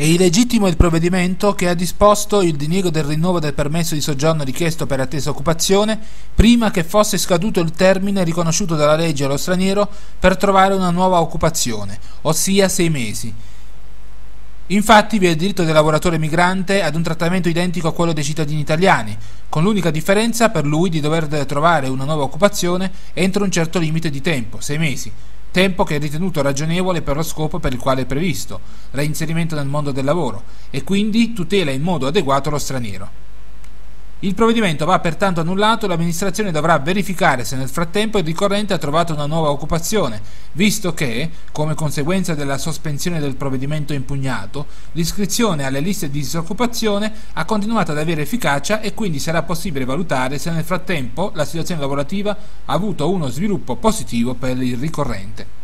È illegittimo il provvedimento che ha disposto il diniego del rinnovo del permesso di soggiorno richiesto per attesa occupazione prima che fosse scaduto il termine riconosciuto dalla legge allo straniero per trovare una nuova occupazione, ossia 6 mesi. Infatti vi è il diritto del lavoratore migrante ad un trattamento identico a quello dei cittadini italiani, con l'unica differenza per lui di dover trovare una nuova occupazione entro un certo limite di tempo, 6 mesi. Tempo che è ritenuto ragionevole per lo scopo per il quale è previsto, reinserimento nel mondo del lavoro, e quindi tutela in modo adeguato lo straniero. Il provvedimento va pertanto annullato e l'amministrazione dovrà verificare se nel frattempo il ricorrente ha trovato una nuova occupazione, visto che, come conseguenza della sospensione del provvedimento impugnato, l'iscrizione alle liste di disoccupazione ha continuato ad avere efficacia e quindi sarà possibile valutare se nel frattempo la situazione lavorativa ha avuto uno sviluppo positivo per il ricorrente.